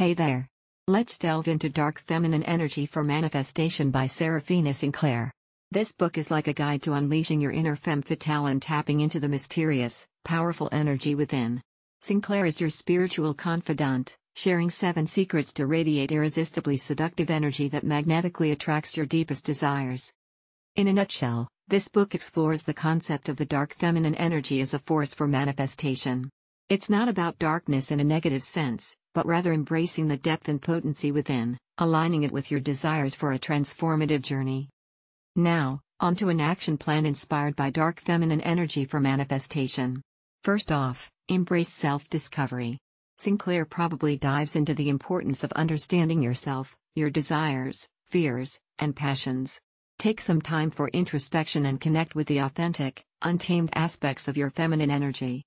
Hey there. Let's delve into Dark Feminine Energy for Manifestation by Seraphina Sinclair. This book is like a guide to unleashing your inner femme fatale and tapping into the mysterious, powerful energy within. Sinclair is your spiritual confidant, sharing 7 secrets to radiate irresistibly seductive energy that magnetically attracts your deepest desires. In a nutshell, this book explores the concept of the dark feminine energy as a force for manifestation. It's not about darkness in a negative sense, but rather embracing the depth and potency within, aligning it with your desires for a transformative journey. Now, onto an action plan inspired by dark feminine energy for manifestation. First off, embrace self-discovery. Sinclair probably dives into the importance of understanding yourself, your desires, fears, and passions. Take some time for introspection and connect with the authentic, untamed aspects of your feminine energy.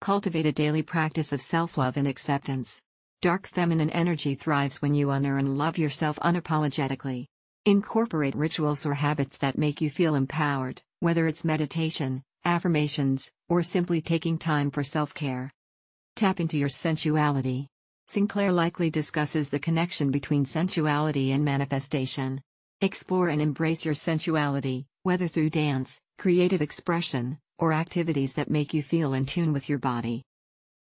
Cultivate a daily practice of self-love and acceptance. Dark feminine energy thrives when you honor and love yourself unapologetically. Incorporate rituals or habits that make you feel empowered, whether it's meditation, affirmations, or simply taking time for self-care. Tap into your sensuality. Sinclair likely discusses the connection between sensuality and manifestation. Explore and embrace your sensuality, whether through dance, creative expression, or activities that make you feel in tune with your body.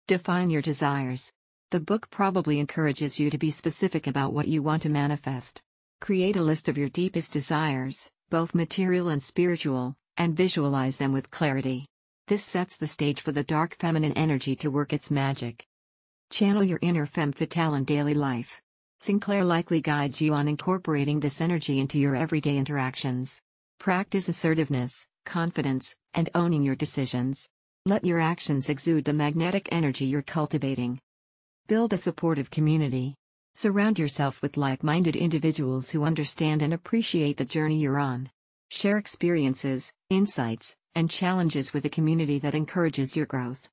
Define your desires. The book probably encourages you to be specific about what you want to manifest. Create a list of your deepest desires, both material and spiritual, and visualize them with clarity. This sets the stage for the dark feminine energy to work its magic. Channel your inner femme fatale in daily life. Sinclair likely guides you on incorporating this energy into your everyday interactions. Practice assertiveness, confidence, and owning your decisions. Let your actions exude the magnetic energy you're cultivating. Build a supportive community. Surround yourself with like-minded individuals who understand and appreciate the journey you're on. Share experiences, insights, and challenges with a community that encourages your growth.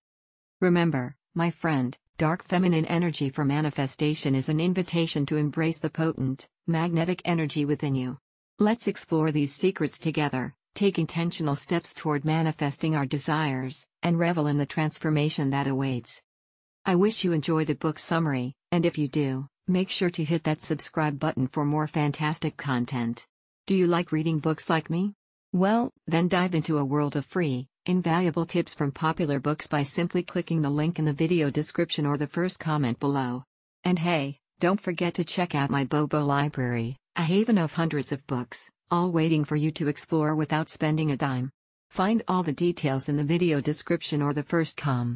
Remember, my friend, dark feminine energy for manifestation is an invitation to embrace the potent, magnetic energy within you. Let's explore these secrets together, take intentional steps toward manifesting our desires, and revel in the transformation that awaits. I wish you enjoy the book summary, and if you do, make sure to hit that subscribe button for more fantastic content. Do you like reading books like me? Well, then dive into a world of free, invaluable tips from popular books by simply clicking the link in the video description or the first comment below. And hey, don't forget to check out my Bobo Library, a haven of hundreds of books, all waiting for you to explore without spending a dime. Find all the details in the video description or the first comment.